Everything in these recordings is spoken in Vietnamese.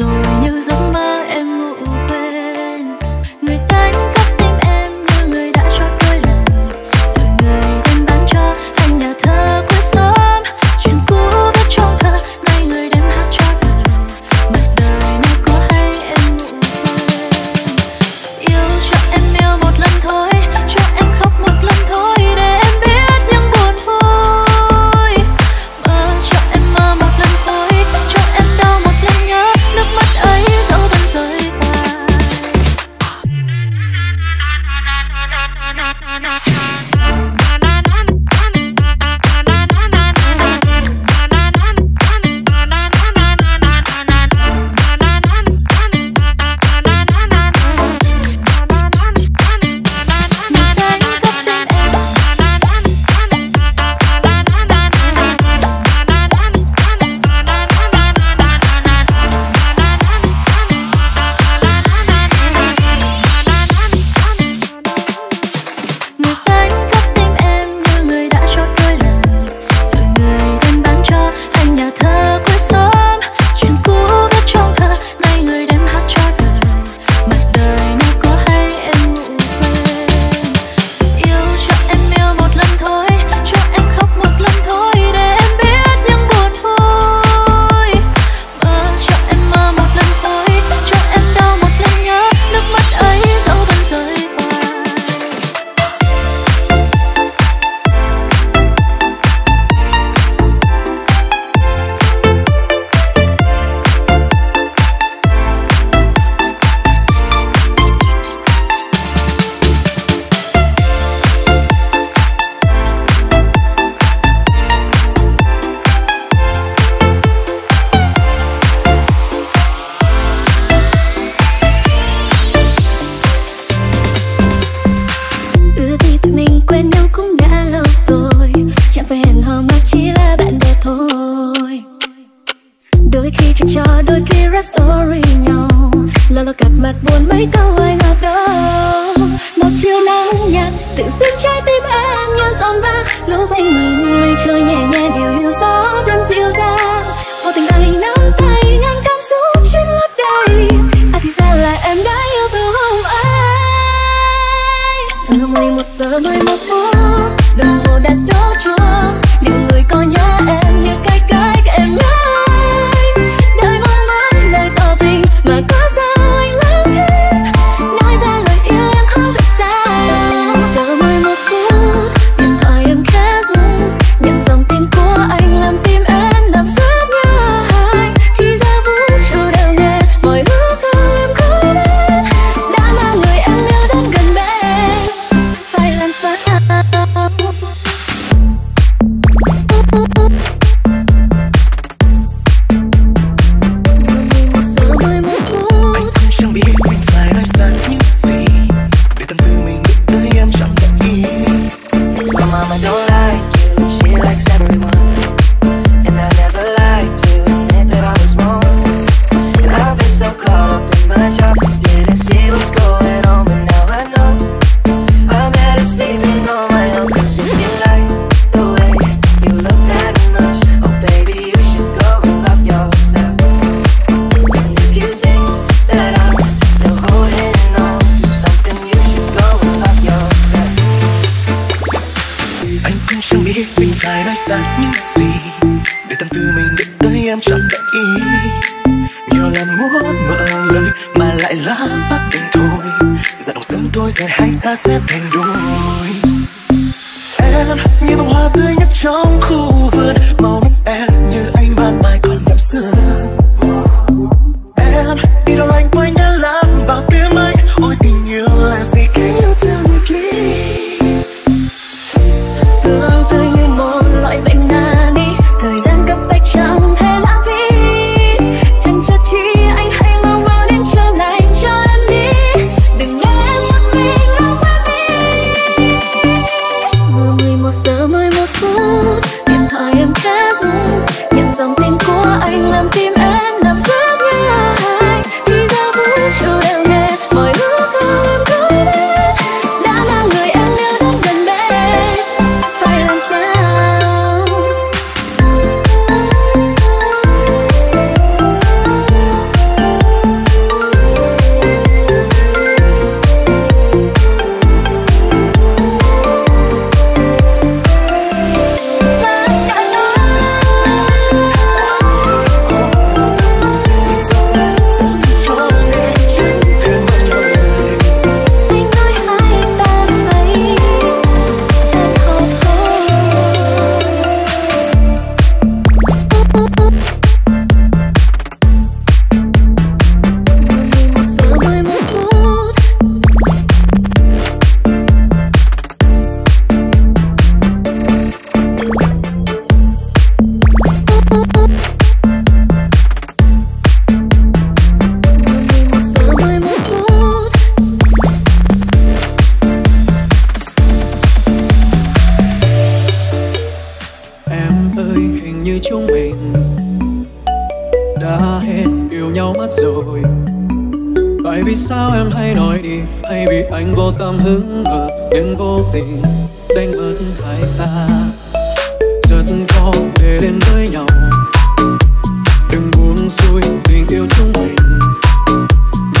rồi như giấc mơ em ngủ quên. Người đánh khắp tim em như người đã trót đôi lần, rồi người đem bán cho anh nhà thơ cuối xóm. Chuyện cũ vẫn trong thơ, nay người đem hát cho đời. Mặt đời này có hay em ngủ quên. Yêu cho em yêu một lần thôi, cho em khóc một lần thôi, để em biết những buồn vui. Mơ cho em mơ một lần thôi, cho em đau một lần nhớ. Nước mắt ấy dẫu vẫn rơi dài. nhau mất rồi. Tại vì sao em hay nói đi, hay vì anh vô tâm hứng hờ nên vô tình đánh mất hai ta. Rất khó để đến với nhau, đừng buông xuôi tình yêu chúng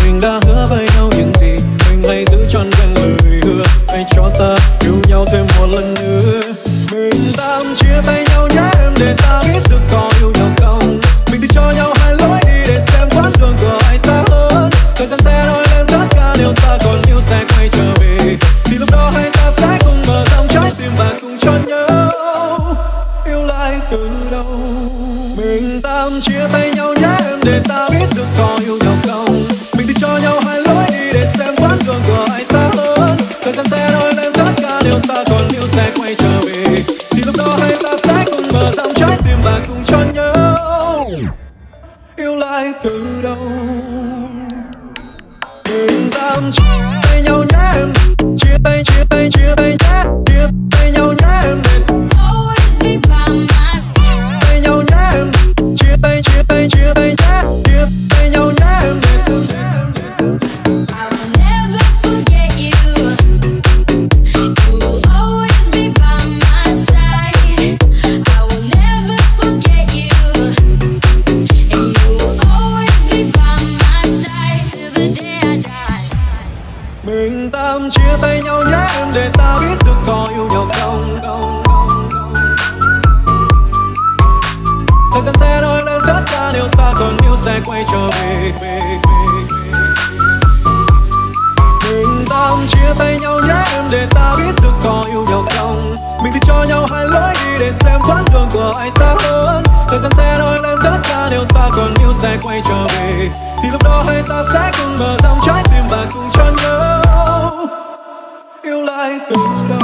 mình đã hứa với nhau những gì mình lại giữ trọn vẹn lời hứa. Hãy cho ta yêu nhau thêm một lần nữa. Mình tạm chia tay nhau nhé em, để ta biết được có yêu nhau không. Mình sẽ cho nhau hai lối đi để xem quãng đường của ai xa hơn. Thời gian sẽ nói lên tất cả điều ta còn yêu sẽ quay trở về. Thì lúc đó hai ta sẽ cùng mở rộng trái tim và cùng cho nhau yêu lại từ đầu. Mình tạm chia tay nhau nhé em, để ta biết được có yêu nhau không. Mình sẽ cho nhau hai lối đi để xem quãng đường của ai xa hơn. Thời gian sẽ nói lên tất cả điều ta còn yêu sẽ quay trở về. Thì lúc đó hai ta sẽ cùng mở rộng trái tim và cùng cho nhau yêu lại từ đầu. Mình tạm chia tay nhau nhé em, chia tay nhé, chia tay nhau nhé em. Always be by my side. Chia tay nhau nhé em, chia tay nhé, chia tay nhau nhé em. Mình tạm chia tay nhau nhé em, để ta biết được có yêu nhau không. Thời gian sẽ nói lên tất cả điều ta còn yêu sẽ quay trở về. Mình tạm chia tay nhau nhé em, để ta biết được có yêu nhau không. Mình thì cho nhau hai lối đi để xem quãng đường của ai xa hơn. Thời gian sẽ nói lên tất cả điều ta còn yêu sẽ quay trở về. Thì lúc đó hai ta sẽ cùng mở rộng trái tim và cùng cho nhau yêu lại từ đầu.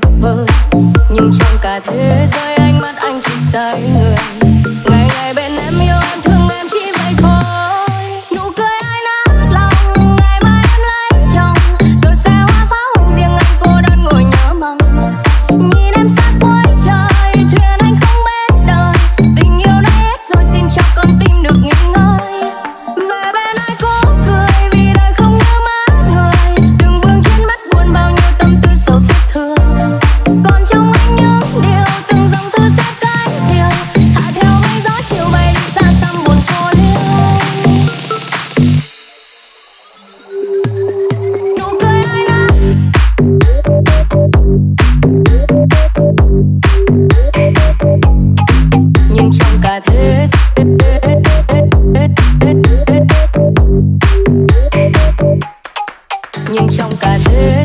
tuyệt vời, nhưng trong cả thế giới ánh mắt anh chỉ sai người. Ngày ngày bên em yêu em thương em chỉ vậy thôi. Nụ cười ai nát lòng ngày mai em lấy chồng, rồi xe hoa pháo hồng riêng anh cô đơn ngồi nhớ mong. Nhìn em sát cuối trời thuyền anh không bên đời, tình yêu này hết rồi xin cho con tim được nghỉ ngơi. Về bên ai cố cười vì đời không nhớ mãi người, đừng vương trên mắt buồn bao nhiêu tâm tư sầu tiếc thương. Còn trong anh những điều từng dòng thư sẽ cái riêng, thả theo mây gió chiều bay đi xa xăm buồn cô liêu. Nụ cười ai nát nhưng trong cả thế nhưng trong cả thế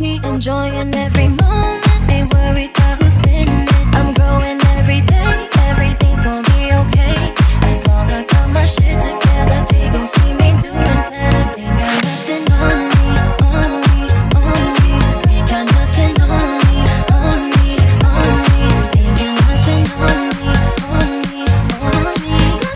makes me enjoy in every moment. Ain't worried about who's in it. I'm growing every day. Everything's gonna be okay. As long as I got my shit together, they gon' see me doing better. They got nothing on me, on me, on me. They got nothing on me, on me, on me. They got nothing on me, on me, on me. Nothing on me, baby.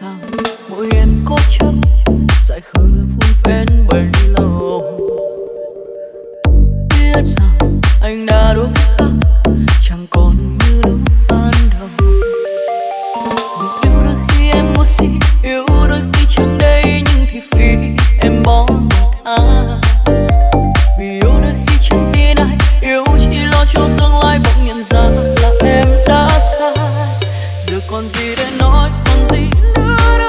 Rằng mỗi em cố chấp sẽ khứ vun vén bấy lâu. Biết rằng anh đã đúng khác, chẳng còn như lúc ban đầu. Mình yêu đôi khi em ngu si, yêu đôi khi chẳng đây nhưng thì vì em bỏ ta. Vì yêu đôi khi chẳng tin ai, yêu chỉ lo cho tương lai bỗng nhận ra là em đã sai. Giờ còn gì để nói, còn gì nữa.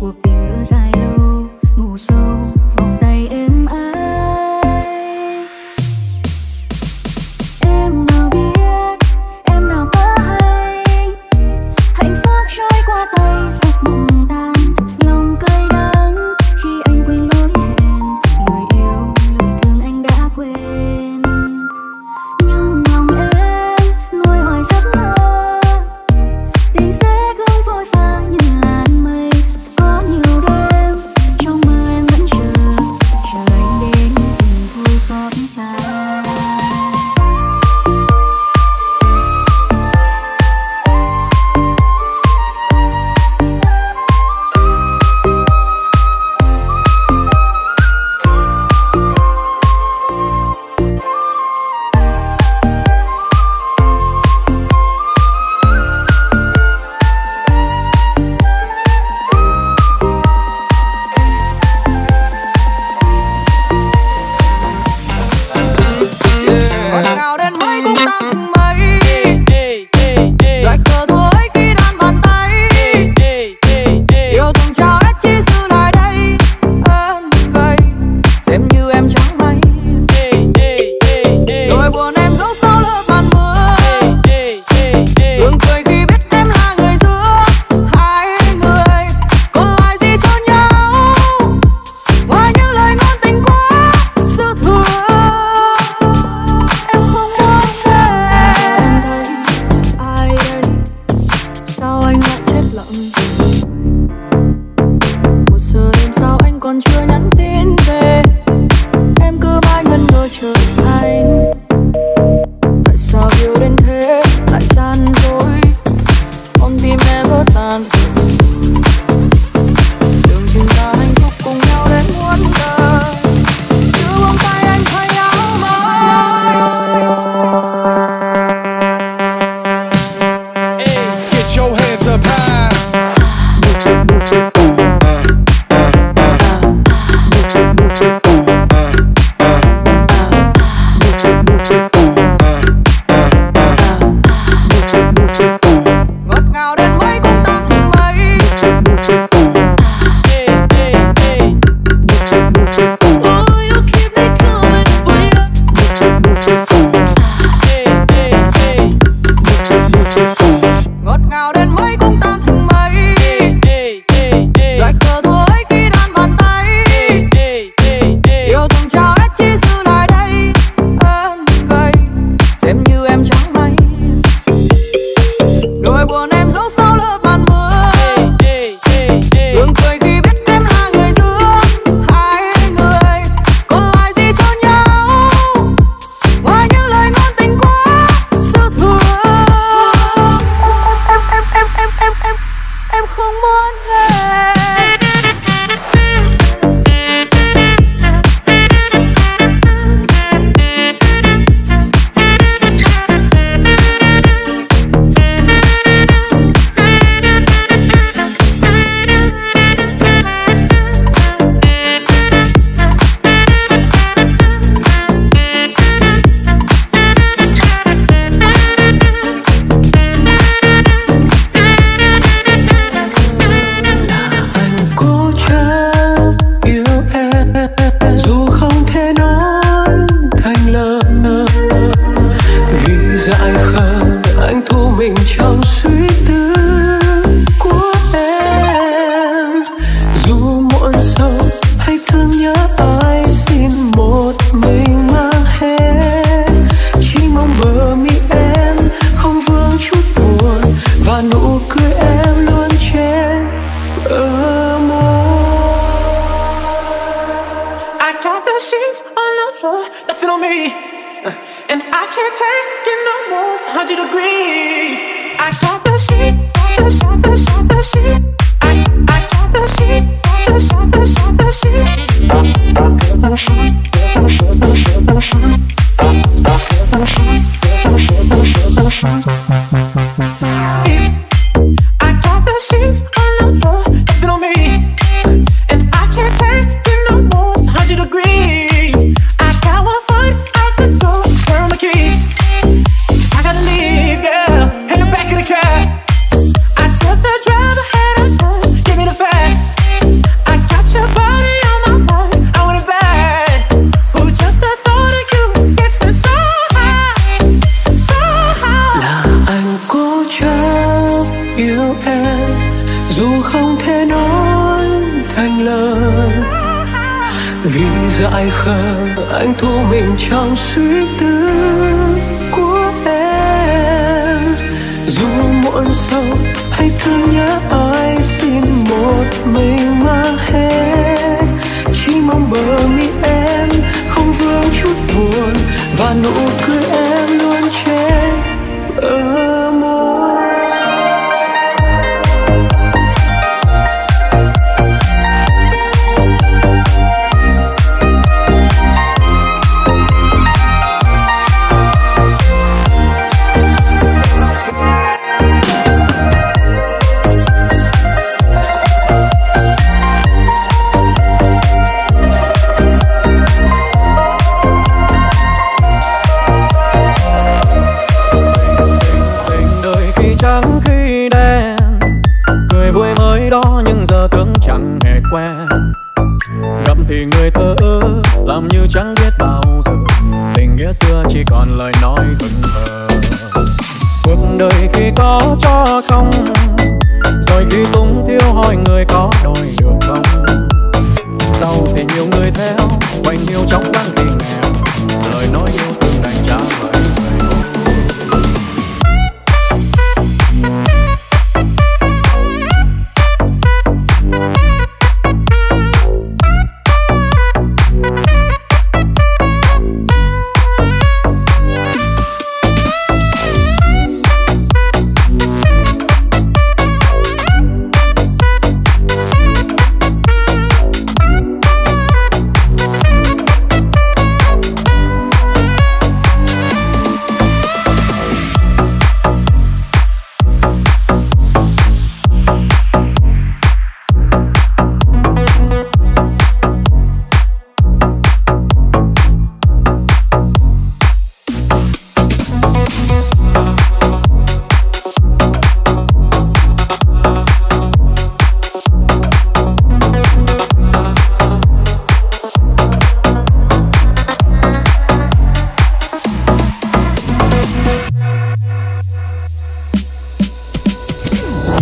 Cuộc tình ở dài lâu ngủ sâu vòng tay êm ái.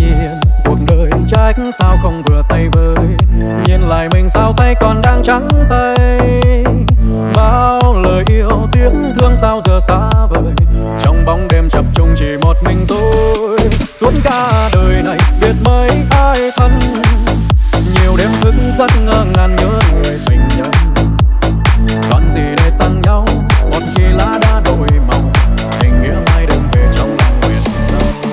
nhiên cuộc đời trách sao không vừa tay với, nhìn lại mình sao tay còn đang trắng tay. Bao lời yêu tiếc thương sao giờ xa vời, trong bóng đêm chập trùng chỉ một mình tôi. Suốt cả đời này biết mấy ai thân, nhiều đêm thức giấc ngơ ngàn nhớ người tình nhân. Còn gì để tăng nhau, một khi lá đã đổi màu, tình nghĩa mai đừng về trong lòng nguyện tâm.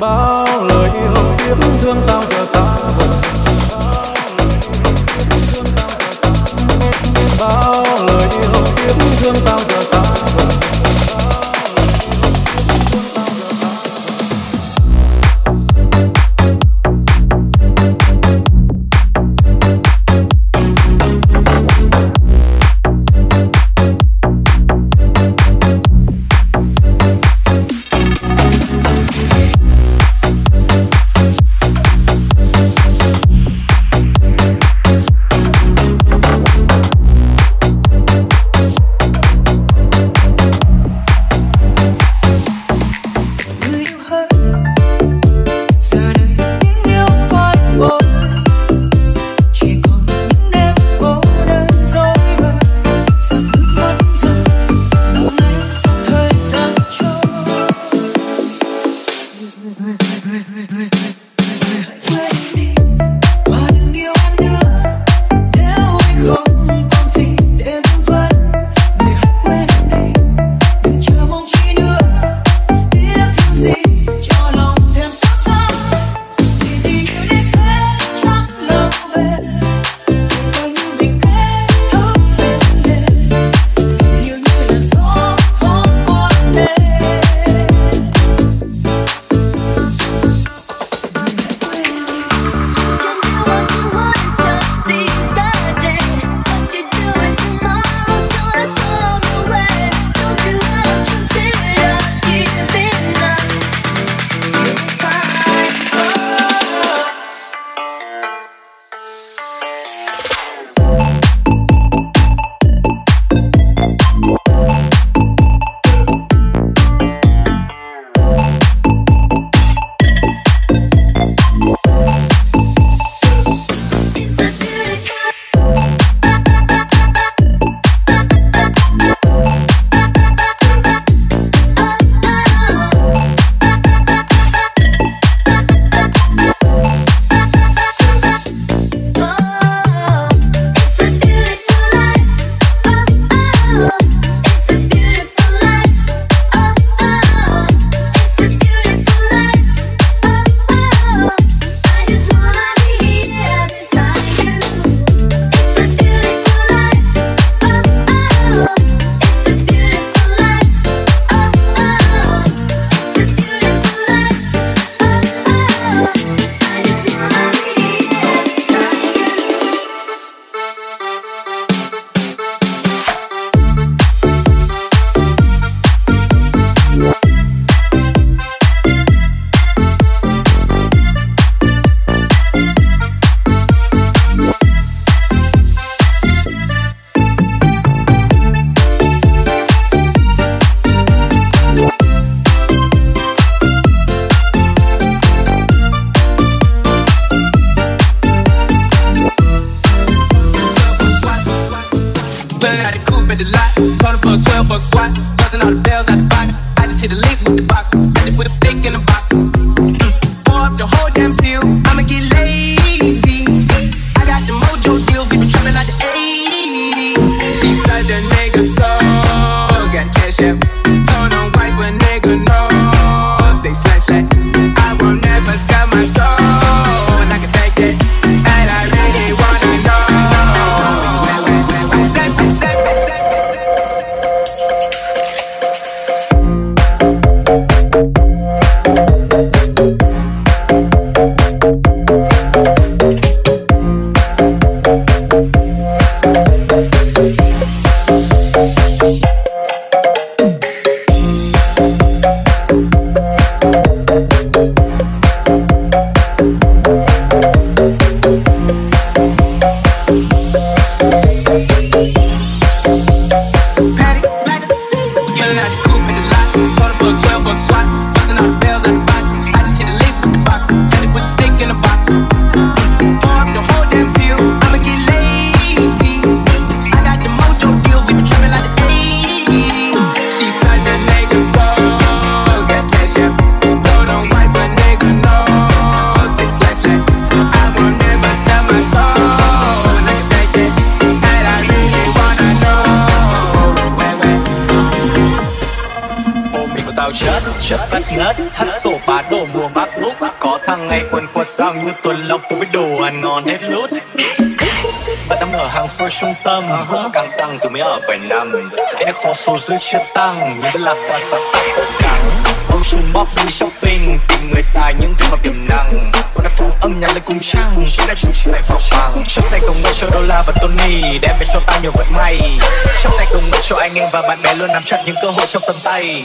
Bao lời yêu tiếc thương sao giờ xa vời, bao lời yêu tiếc thương sao giờ xa vời. chợt phát ngất hát sổ bá đổ mùa bác úp. Có thằng ngày quần quật sang như tuần lộc tôi biết đồ ăn ngon hết lút. Bạn đang ở hàng xôi trung tâm, càng tăng rồi mới ở vài năm. Anh đã khó số dưới chưa tăng, nhưng vẫn là ta sắp tắt cắn. Ông chung bóp đi shopping, tìm người tài những thứ mà tiềm năng. Con đã phóng âm nhạc lên cung trăng, chúng ta chung lại vào bằng. Trong tay công nghệ cho Dollar và Tony, đem về cho ta nhiều vận may. Trong tay công nghệ cho anh em và bạn bè luôn nắm chặt những cơ hội trong tầm tay.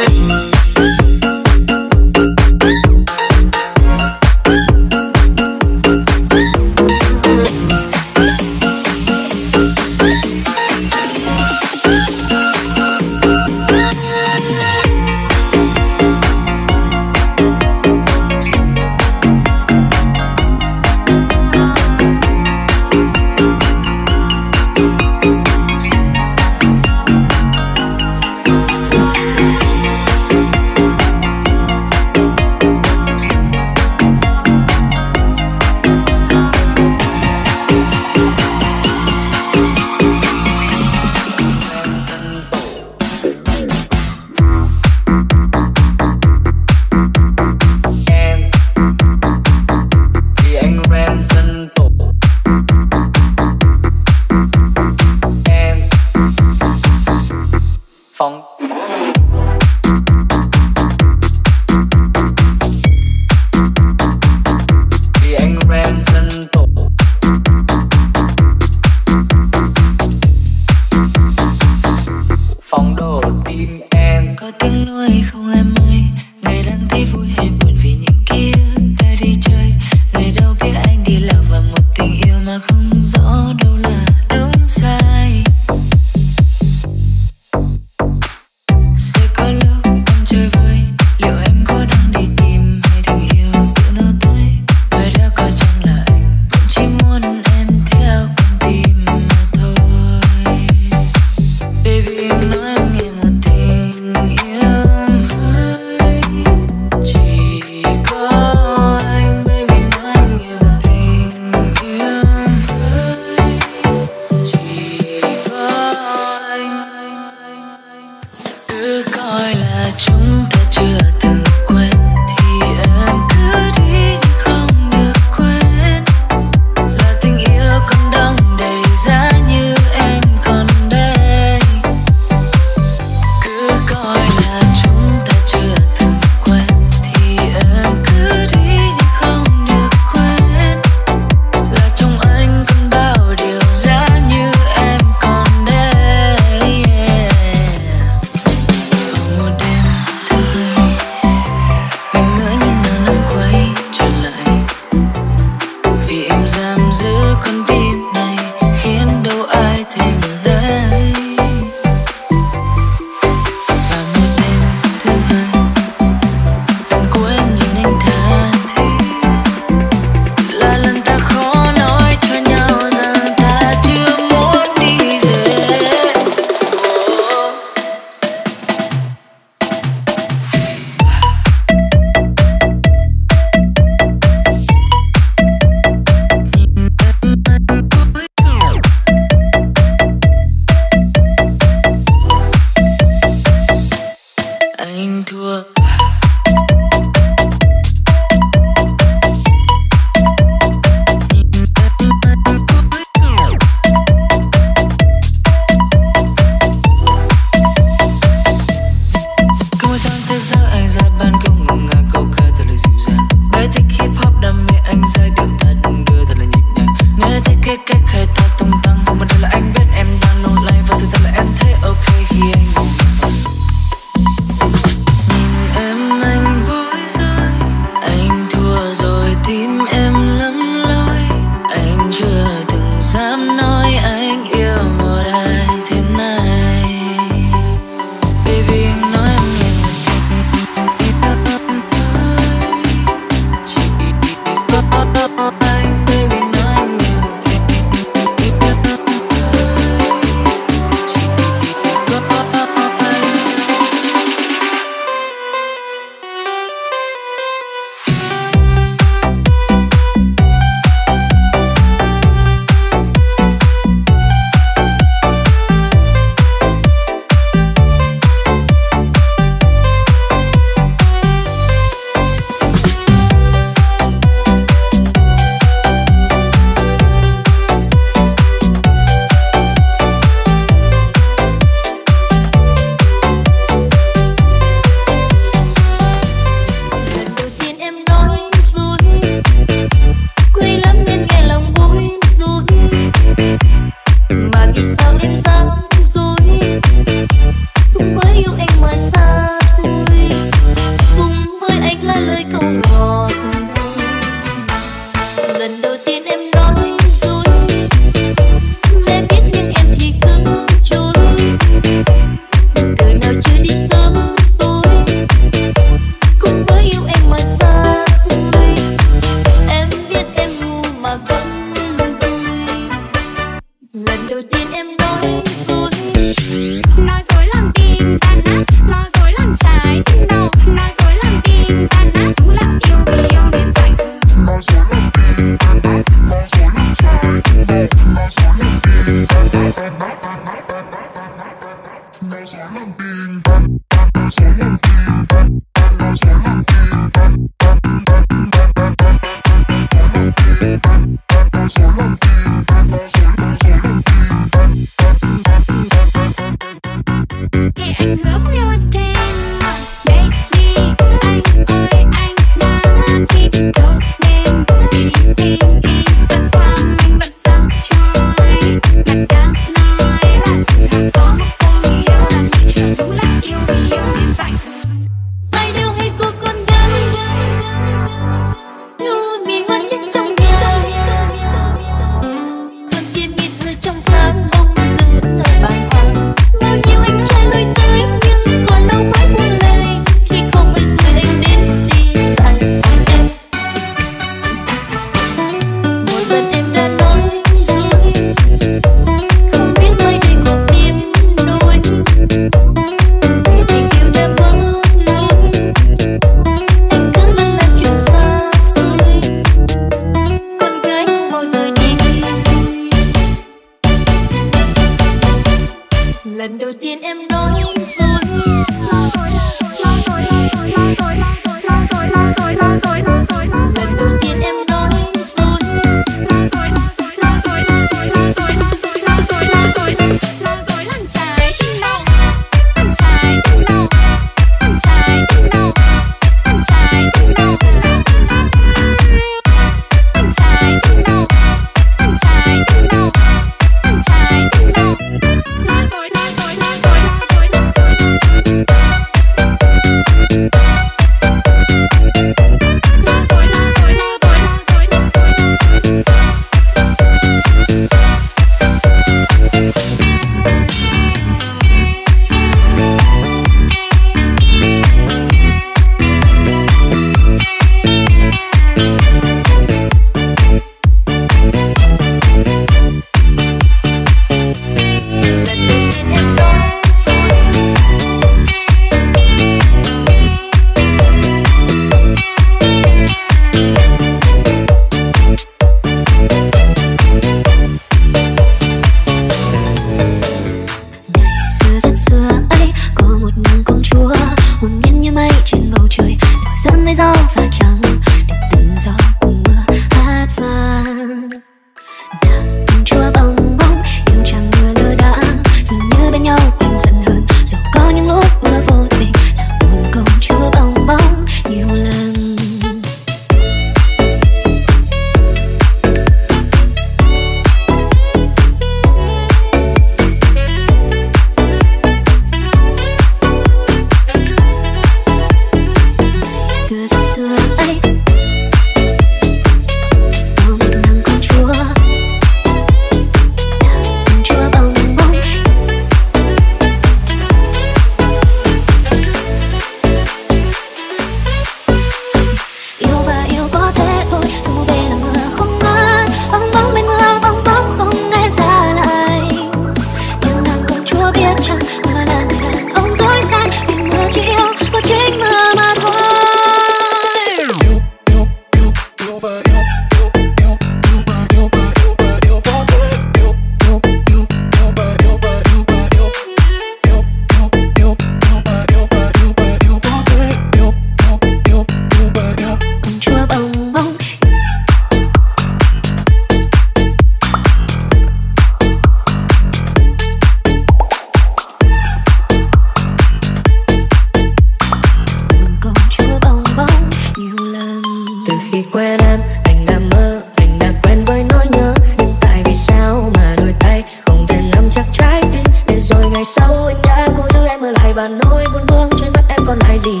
gì.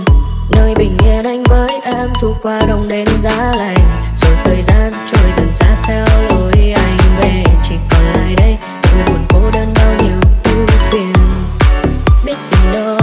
Nơi bình yên anh với em thu qua đông đến giá lạnh, rồi thời gian trôi dần xa theo lối anh về. Chỉ còn lại đây người buồn cô đơn bao nhiêu ưu phiền. Biết đến đâu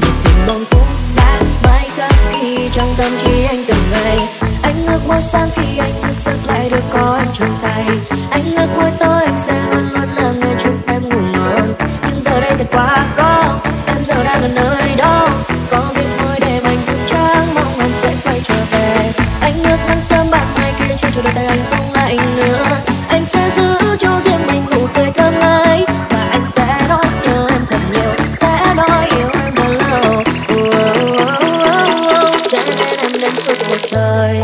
một hình bóng cũ đã mãi khắc ghi trong tâm trí anh từng ngày. Anh ước mỗi sáng khi anh thức giấc lại được có em trong tay. Anh ước mỗi tối anh sẽ luôn luôn làm người chúc em ngủ ngon. Nhưng giờ đây thật quá khó, em giờ đang ở nơi đó. Có biết mỗi đêm anh thức trắng mong em sẽ quay trở về. Anh ước nắng sớm bạn ngày kia cho đôi tay anh không lạnh nữa. Anh sẽ giữ cho riêng mình nụ cười thơm ngây, và anh sẽ nói yêu em thật nhiều, sẽ nói yêu em bao lâu. Sẽ bên em đến suốt cuộc đời.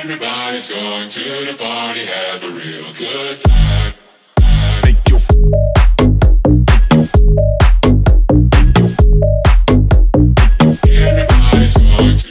Everybody's going to the party, have a real good time. Make your everybody's going to.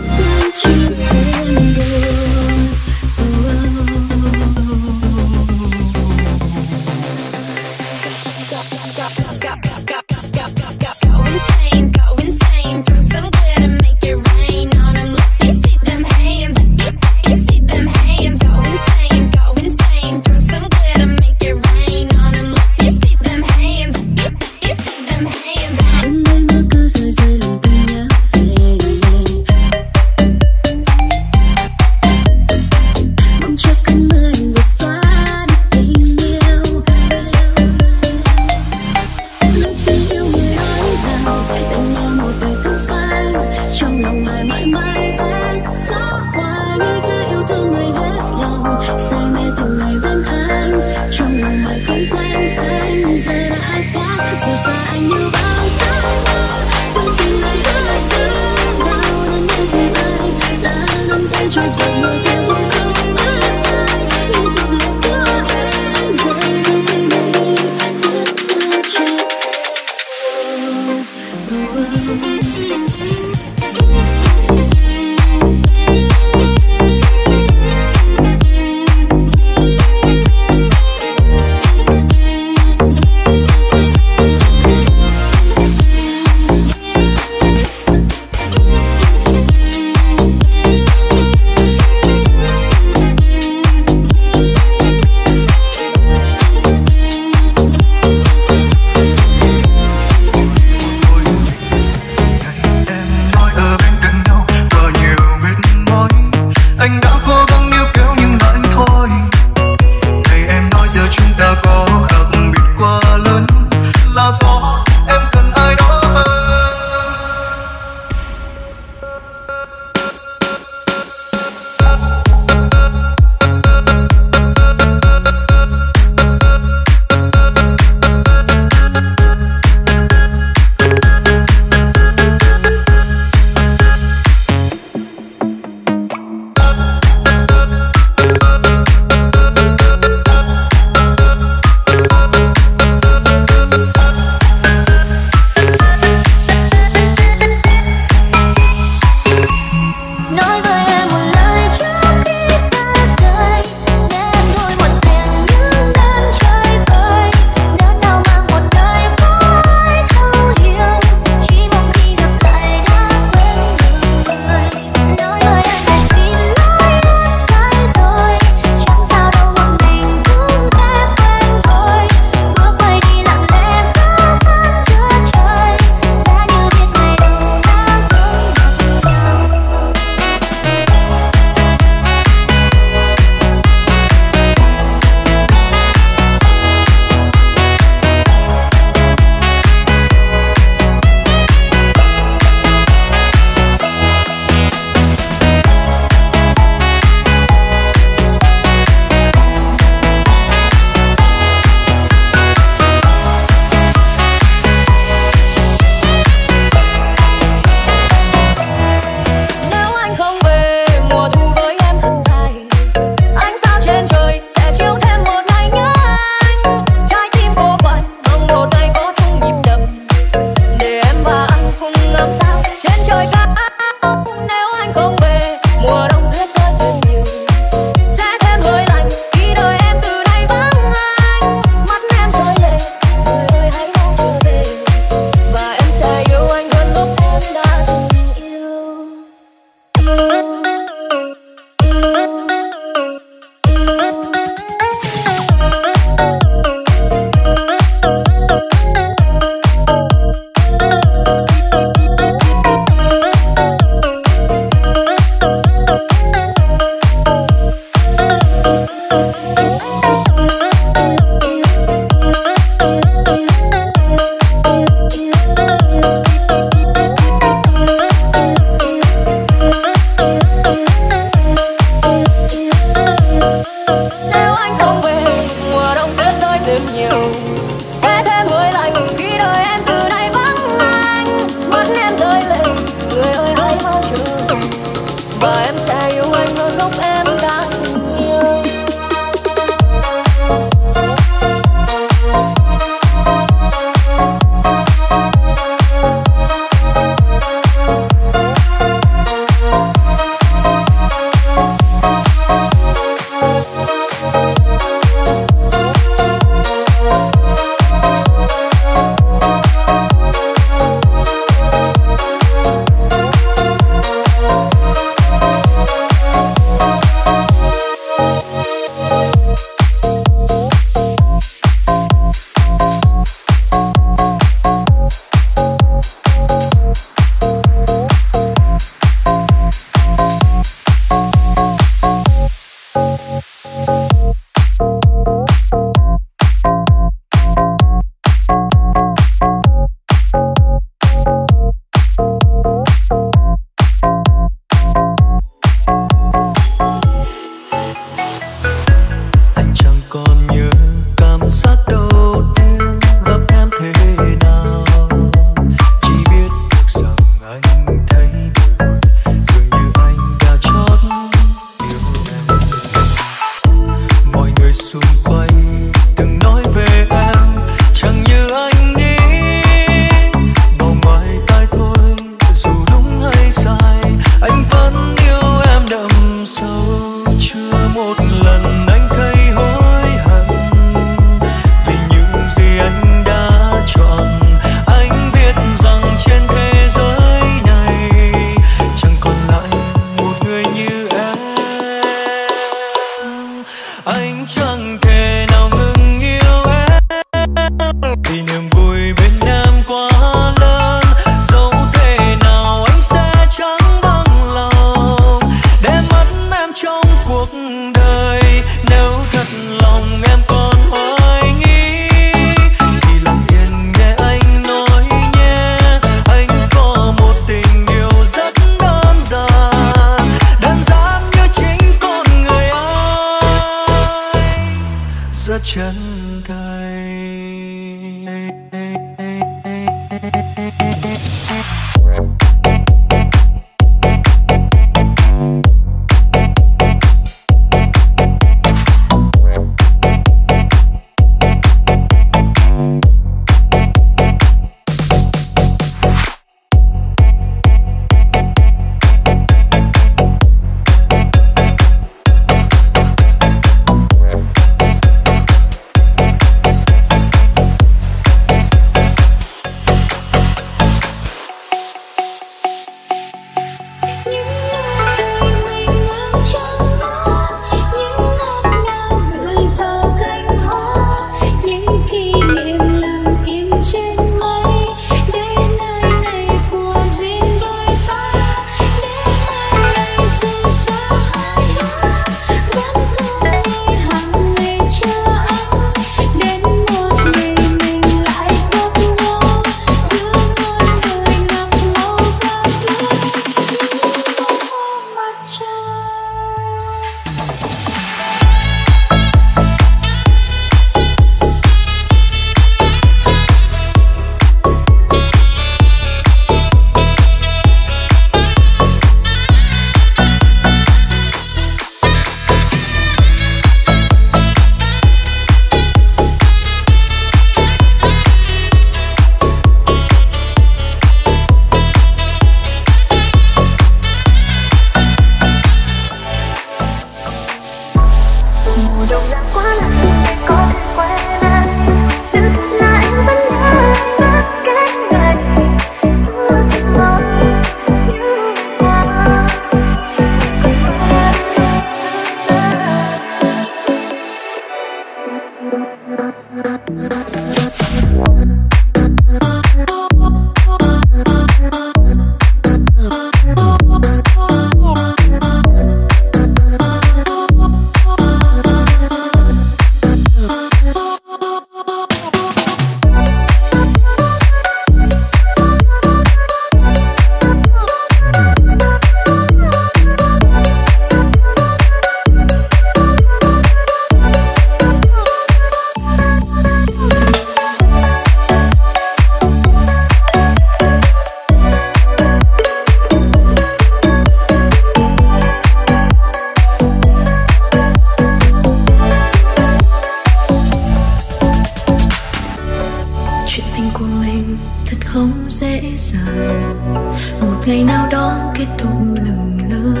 một ngày nào đó kết thúc lừng lơ,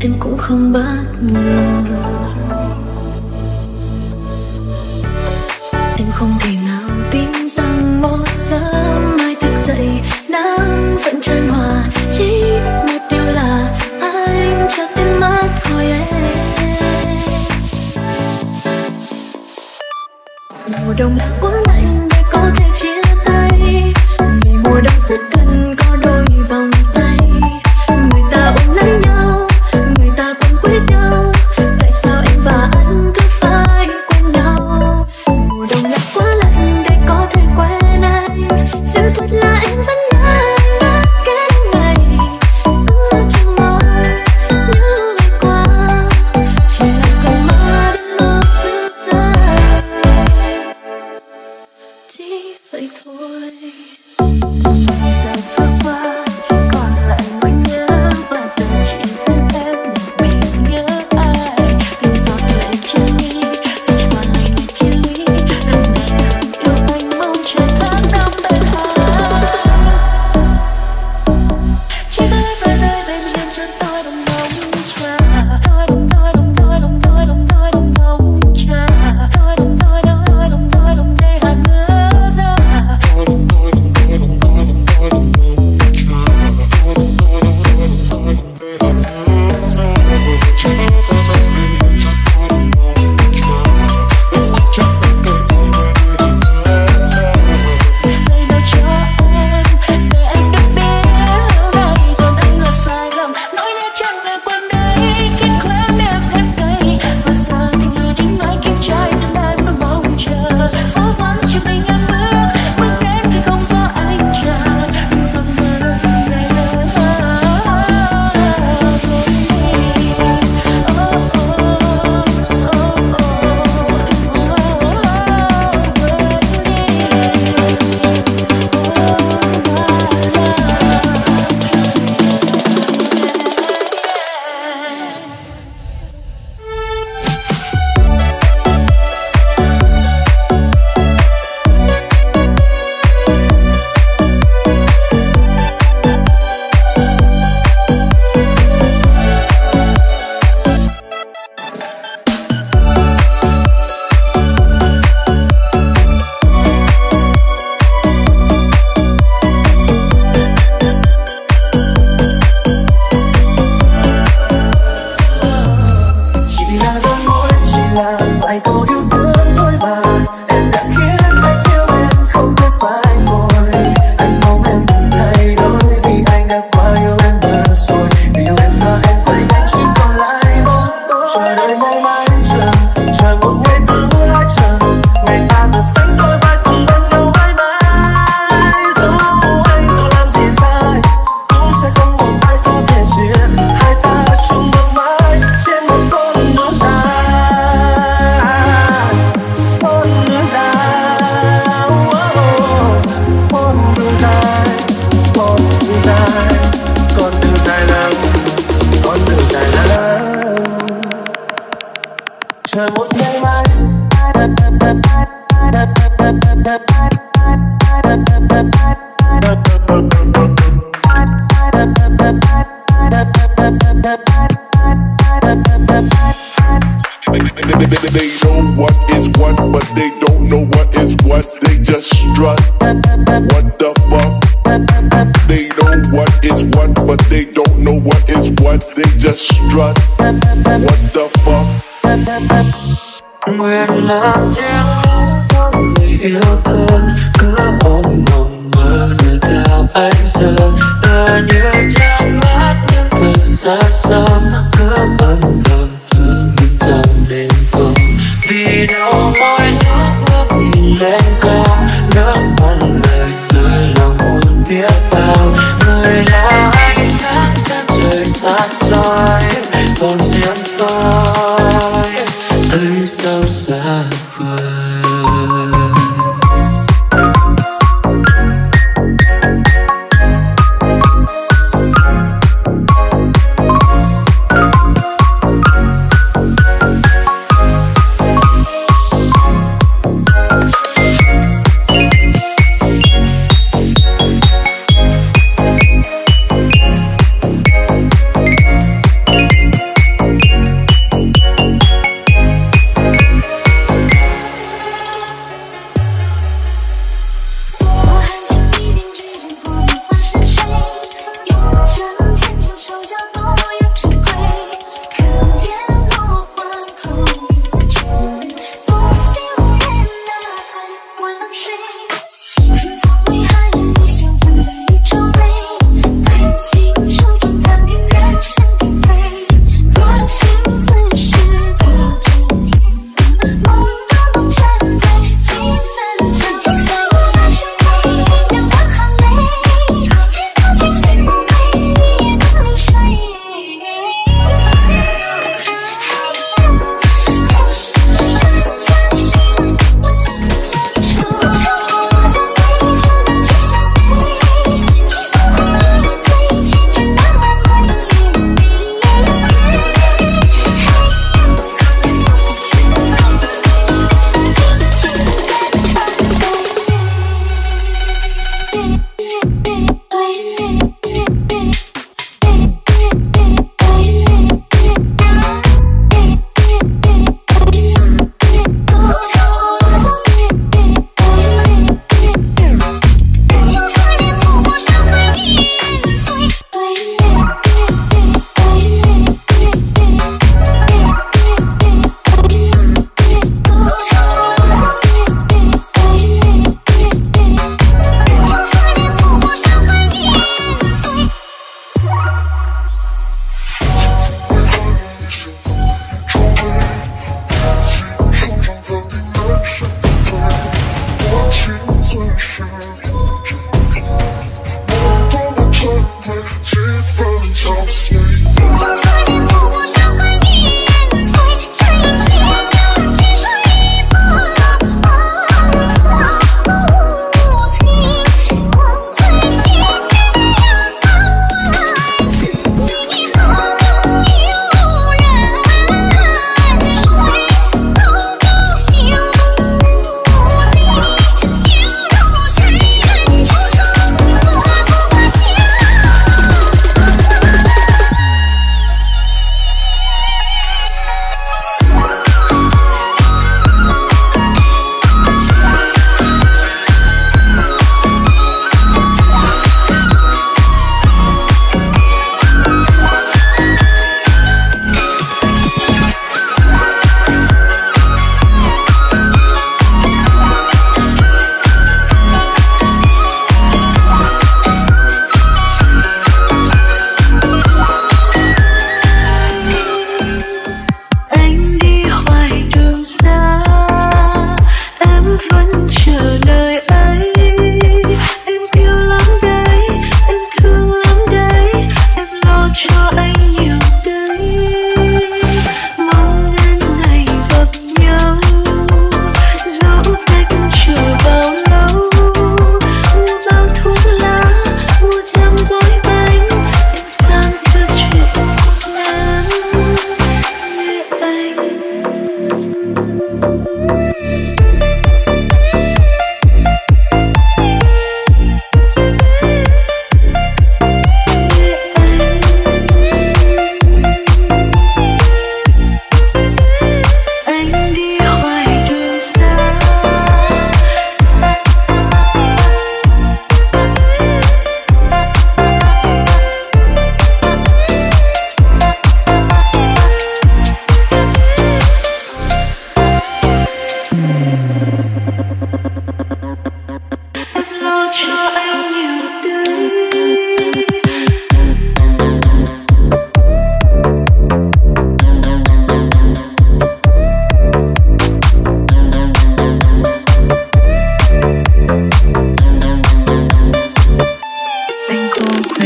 em cũng không bất ngờ. Em không thể nào tin rằng một sớm mai thức dậy nắng vẫn tràn hòa, chỉ một điều là anh chẳng em mất khỏi em. Mùa đông là quá lạnh để có thể chia tay, vì mùa đông rất cần có đôi vòng tay. Người ta ôm lấy nhau, người ta quấn quýt nhau, tại sao em và anh cứ phải quên nhau? Mùa đông là quá lạnh để có thể quen anh, sự thật là em vẫn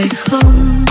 phải không?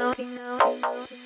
Hãy subscribe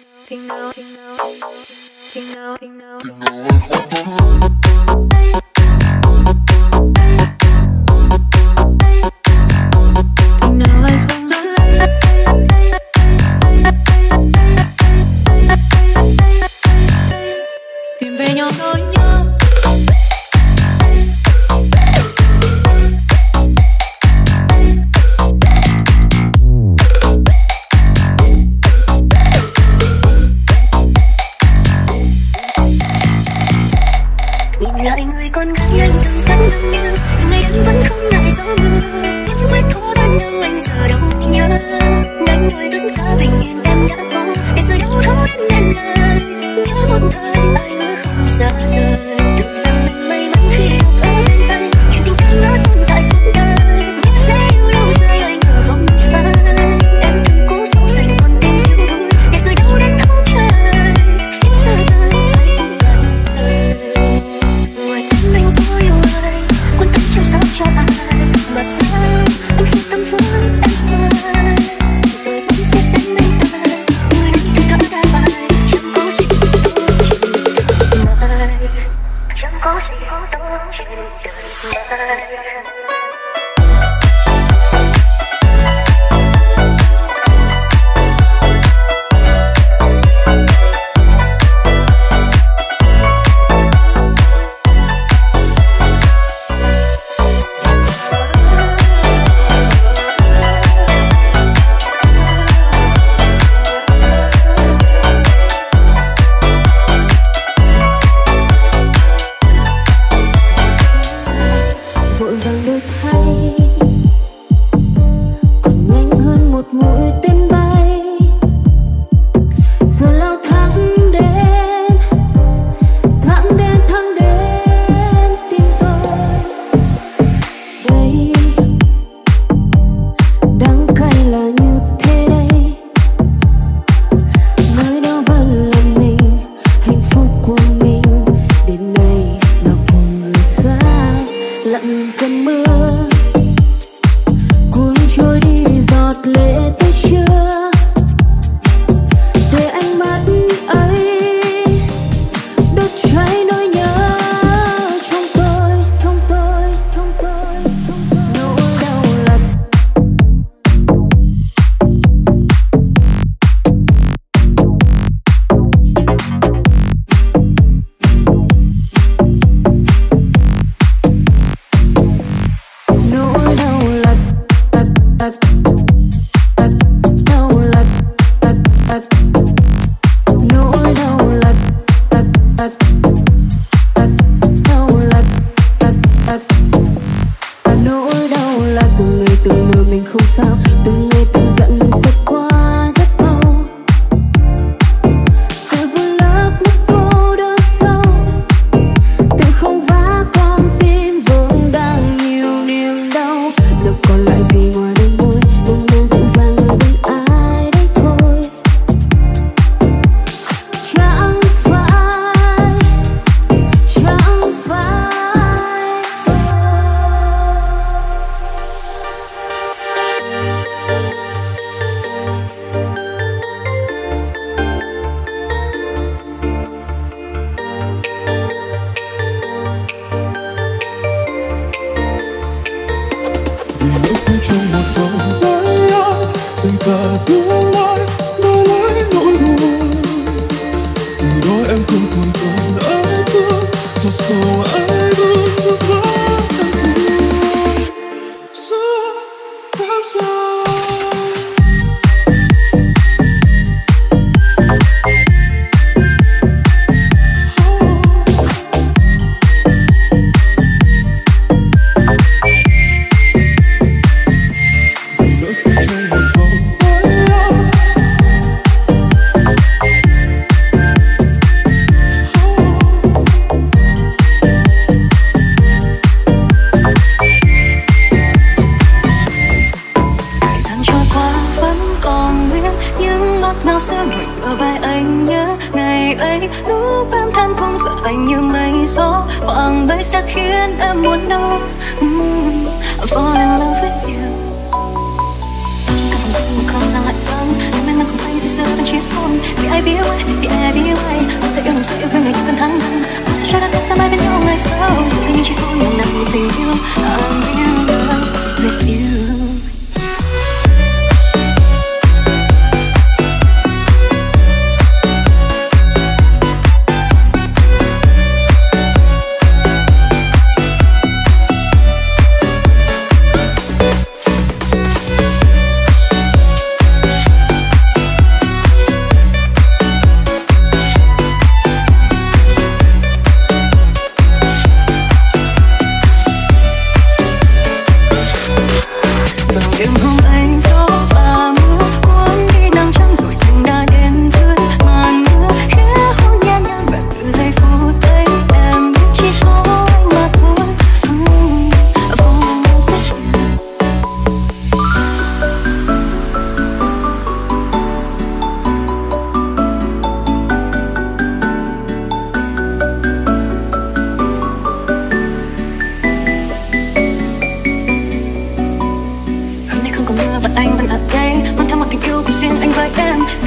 ai biết ai vì ai biết ai không thể yêu làm sao yêu bên người như cơn thắng năm không sao cho ta biết sao mai bên nhau ngày sau sự tình chỉ có một nằm một tình yêu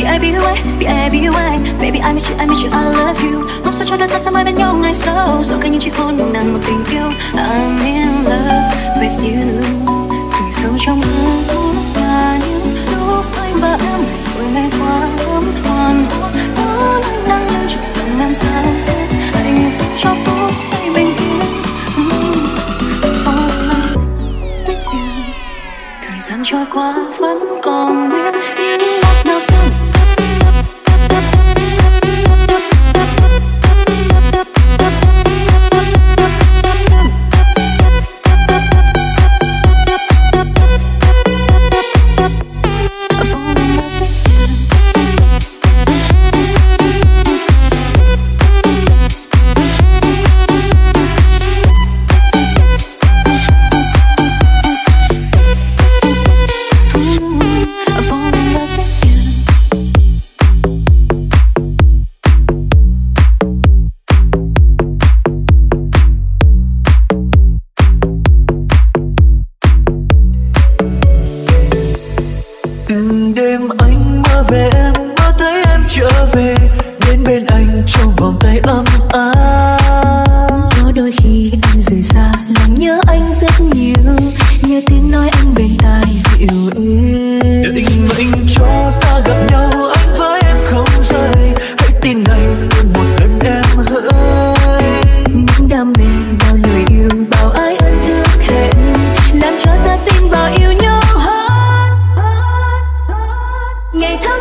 I'm in love with you.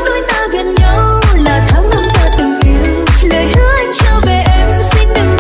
Đôi ta gần nhau là tháng năm ta từng yêu, lời hứa anh trao về em xin đừng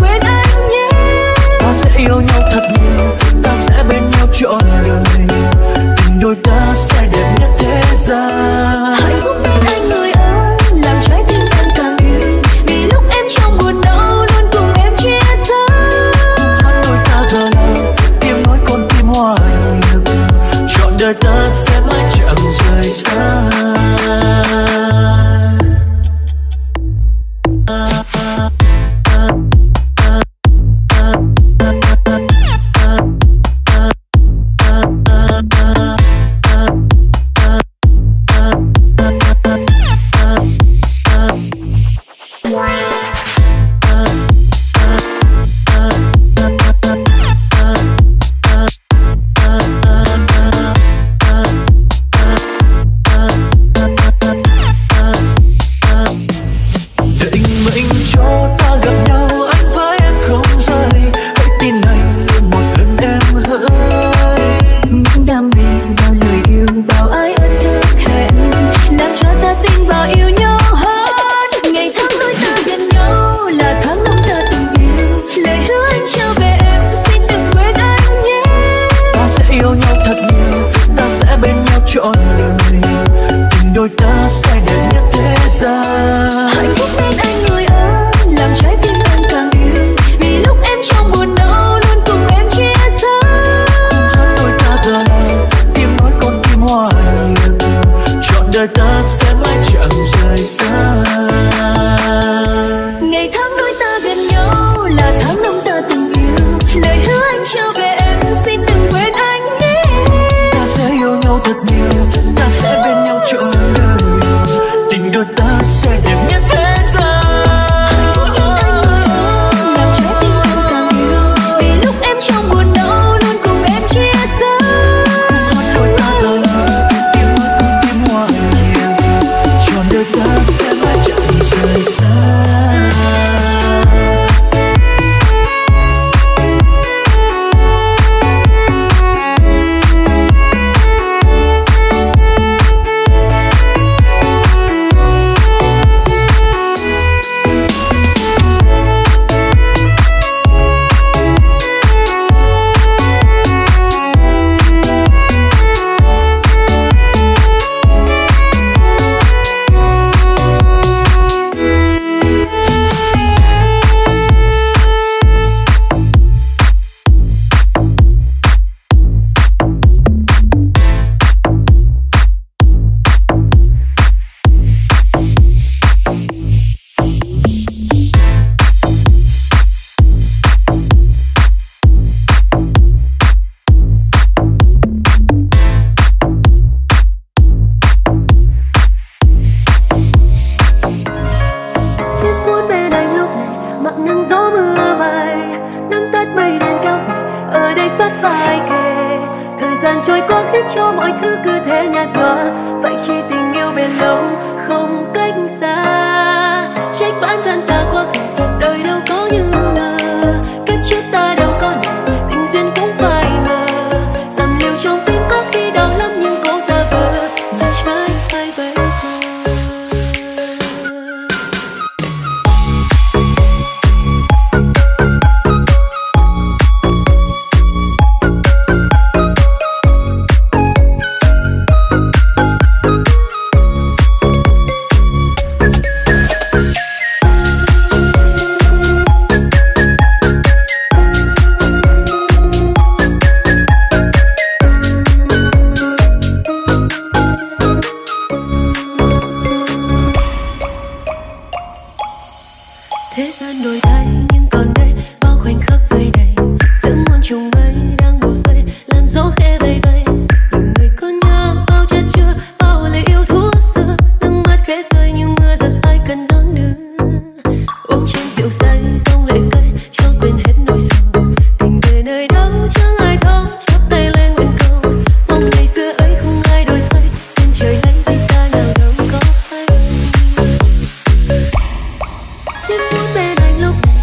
Muốn bên anh lúc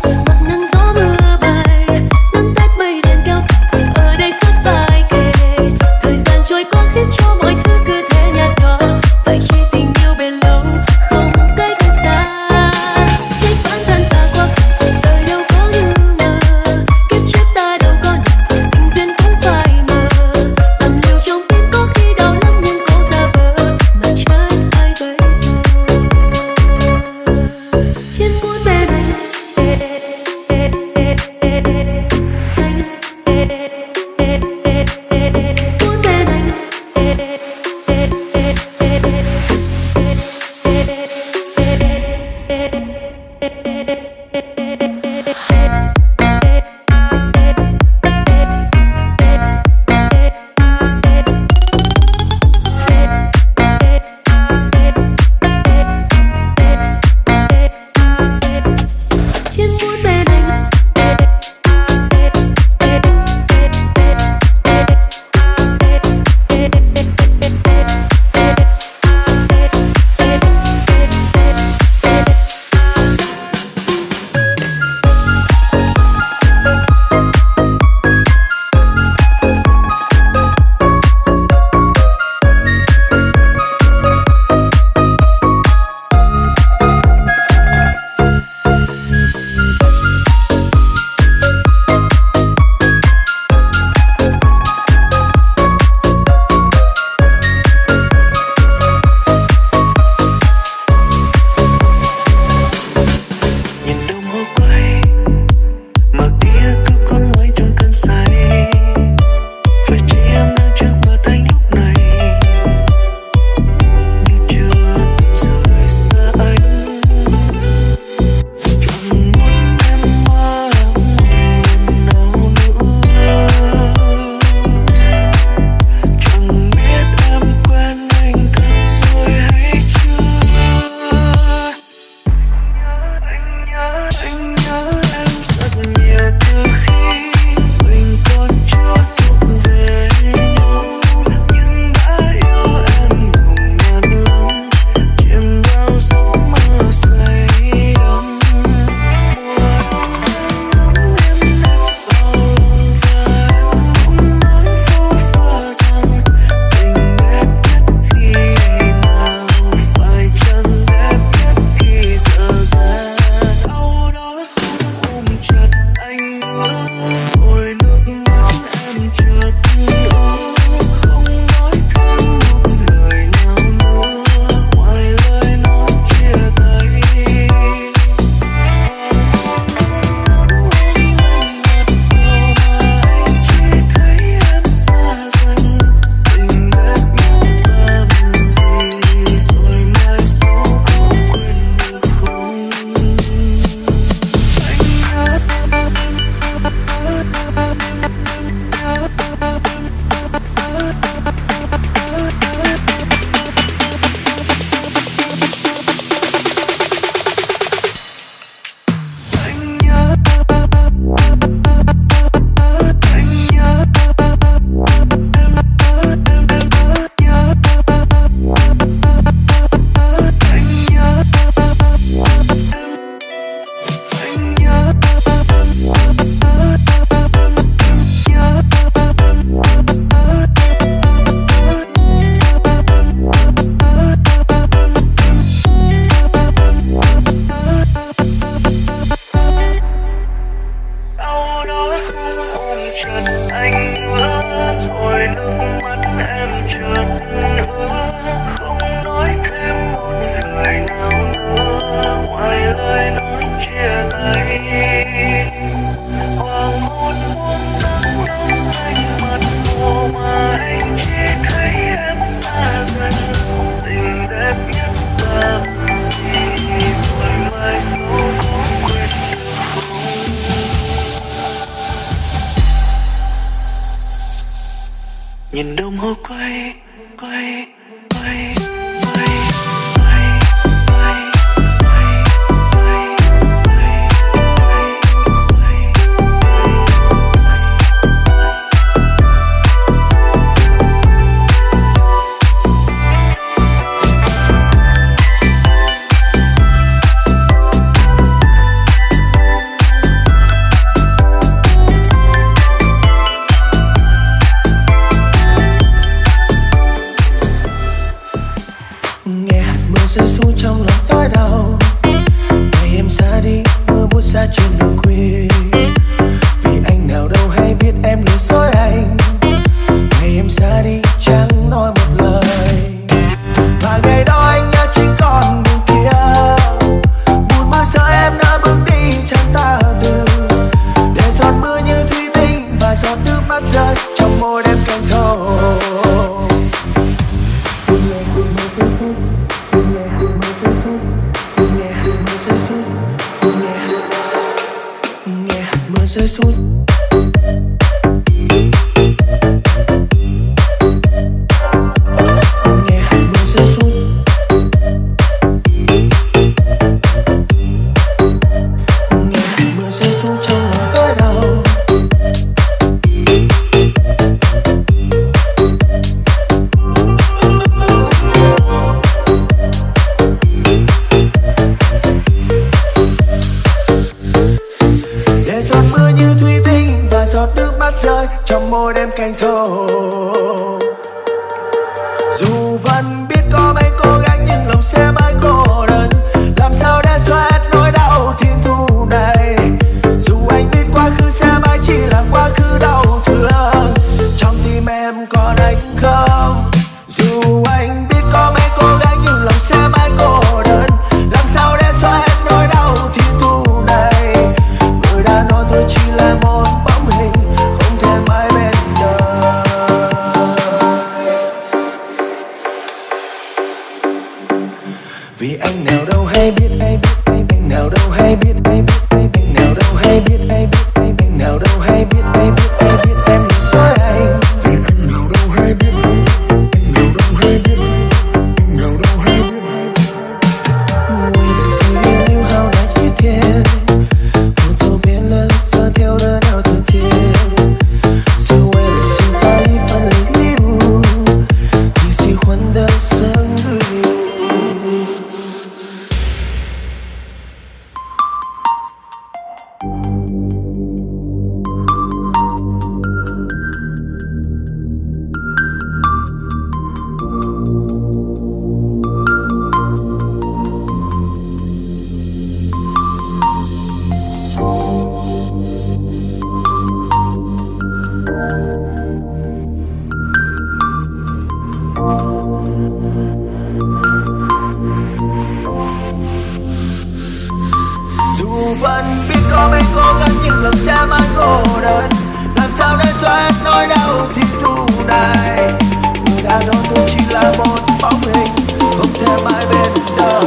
này nhìn đồng hồ quay quay quay quay. Rơi xuống trong lòng tối đau, ngày em ra đi mưa buốt xa trên đường quê. Vì anh nào đâu hay biết em lừa dối anh, ngày em ra đi chẳng nói một lời. Và ngày đó anh đã chỉ còn mình kia, buồn mãi giờ em đã bước đi chẳng ta từ. Để giọt mưa như thủy tinh và giọt nước mắt rơi trong môi em căng thâu. Rơi xuống nghe hạt mưa rơi xuống, nghe hạt mưa rơi xuống trong lòng tôi đau. Giọt nước mắt rơi trong môi đêm canh thâu. Dù vẫn biết có mấy cố gắng nhưng lòng sẽ mãi cô đơn. Làm sao để xóa hết nỗi đau thiên thu này? Dù anh biết quá khứ sẽ mãi chỉ là quá khứ đau thương, trong tim em còn anh không? Dù anh biết có mấy cố gắng nhưng lòng sẽ mãi cô đơn. Làm sao để xóa hết nỗi đau thiên thu này? Người đã nói tôi chỉ là một vì anh nào đâu hay biết, anh nào đâu hay biết, anh nào đâu hay biết, anh nào đâu hay biết, ai biết em lừa dối anh. Vì anh nào đâu hay biết, anh nào đâu hay biết, anh nào đâu hay biết. Người đã suy nghĩ yêu hao đã như thế, một số biến lớn giờ theo đơn nào từ trên. Giờ quay lại xin tay phân ly u, thì si khoan đơn sáng rực. Vẫn biết có mấy cố gắng nhưng lòng sẽ mãi cô đơn. Làm sao để xóa hết nỗi đau thiên thu này? Người đã nói tôi chỉ là một bóng hình, không thể mãi bên đời.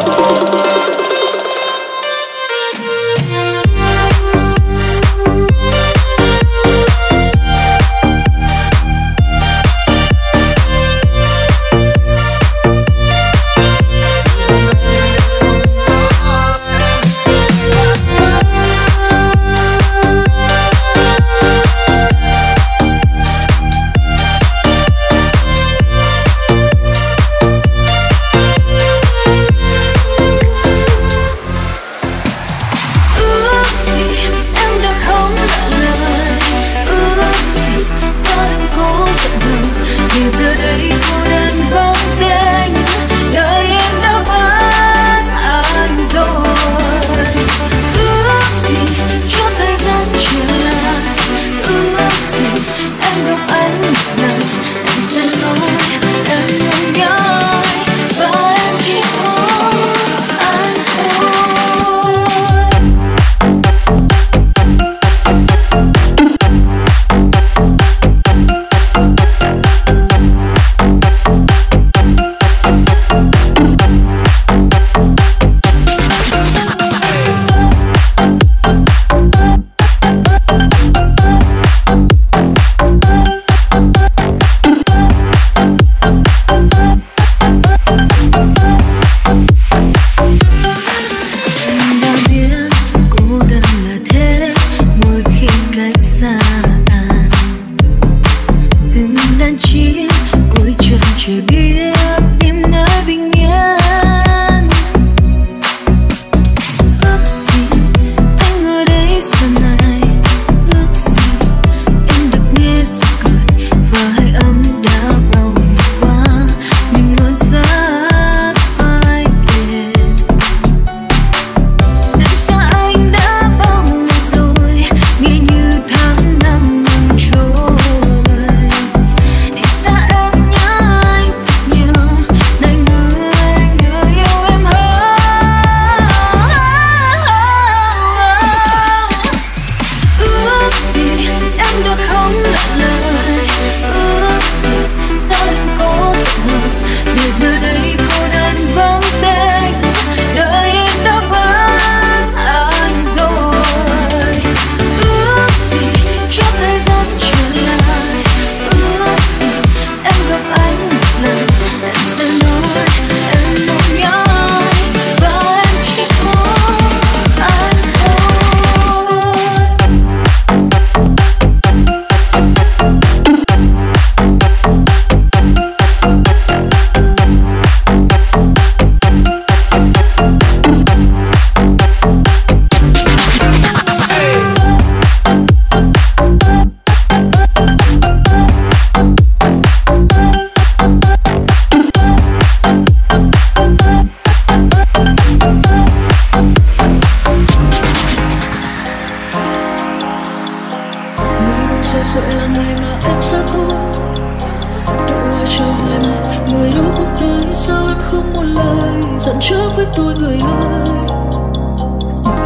đời nữa.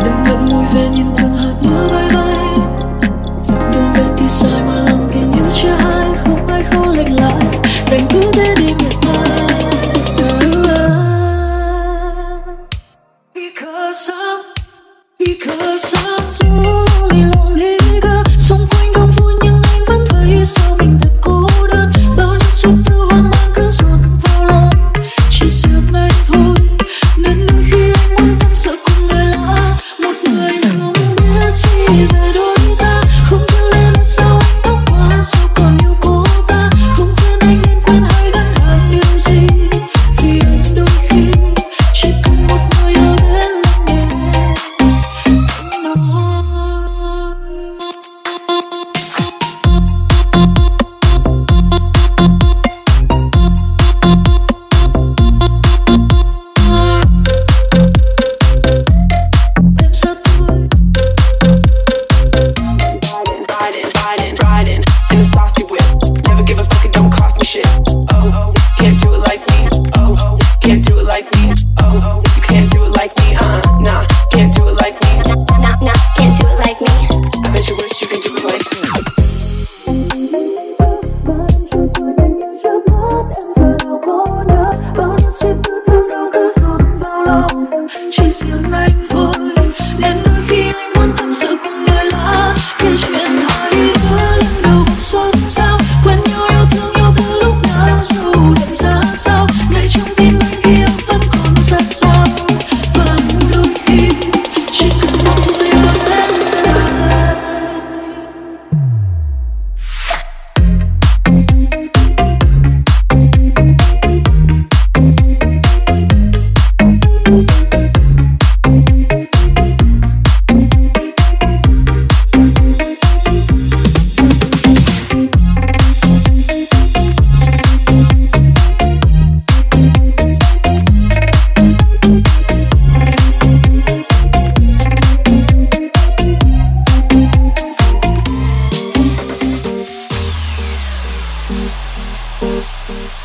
Đừng ngậm ngùi về nhìn từng hạt mưa bay bay. Đường về thì dài mà lòng kia như chưa ai, không ai không lệch lại. Đành cứ thế đi biệt tay. Because I'm so lonely, lonely girl. Xung quanh đông vui nhưng anh vẫn thấy sao mình thật cô đơn. Bao nhiêu suy tư hoang mang cứ dồn vào lòng, chỉ riêng anh thôi. Nên đôi khi anh muốn tâm sự cùng người lạ, một người không biết gì về đôi ta. Không biết lẽ nào sao anh khóc quá, sao còn yêu cô ta. Không khuyên anh nên quên hay gắn hẳn điều gì, vì anh đôi khi chỉ cần một người ở bên.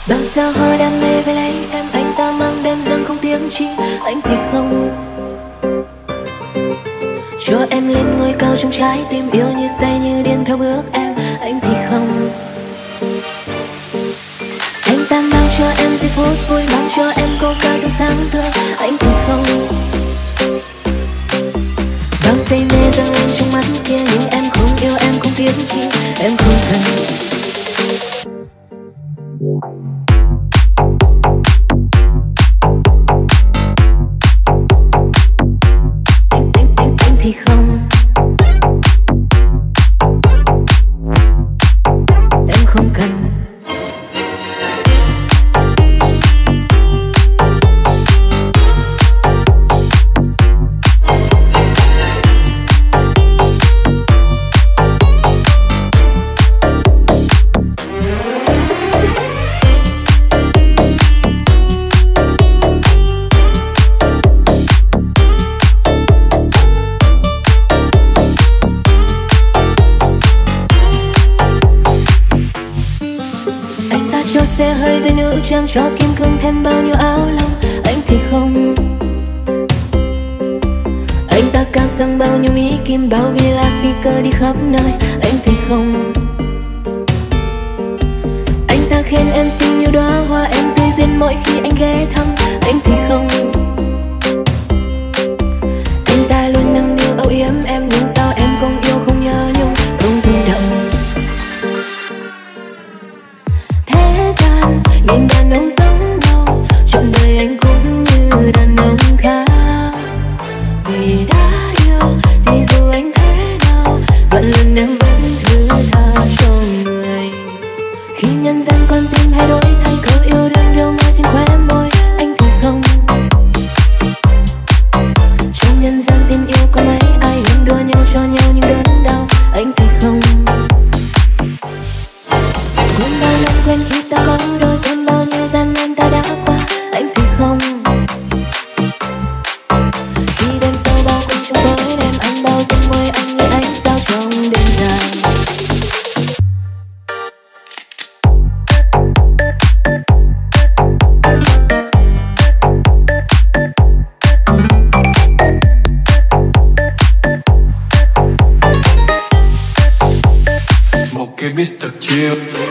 Bao sao hoa đam mê về lấy em, anh ta mang đêm dâng không tiếng chim, anh thì không. Cho em lên ngôi cao trong trái tim, yêu như say như điên theo bước em, anh thì không. Anh ta mang cho em giây phút vui, mang cho em cô cao trong sáng thơ, anh thì không. Bao say mê dâng lên trong mắt kia, nhưng em không yêu, em không tiếng chim, em không cần. Anh thì không, em không cần. Cho xe hơi với nữ trang, cho kim cương thêm bao nhiêu áo lông, anh thì không. Anh ta cao sang bao nhiêu mỹ kim, bao villa phi cơ đi khắp nơi, anh thì không. Anh ta khen em xinh như đóa hoa, em tươi duyên mỗi khi anh ghé thăm, anh thì không. Anh ta luôn nâng niu âu yếm em, nhưng sao em không yêu, không nhớ nhung, không rung động. Nhìn đàn ông giống nhau, trọn đời anh cũng như đàn ông khác. Vì đã yêu thì dù anh thế nào, vạn lần em vẫn thứ tha cho người. Khi nhân gian con tim hay đổi thay, câu yêu đương điêu ngoa trên khóe môi, anh thì không. yêu.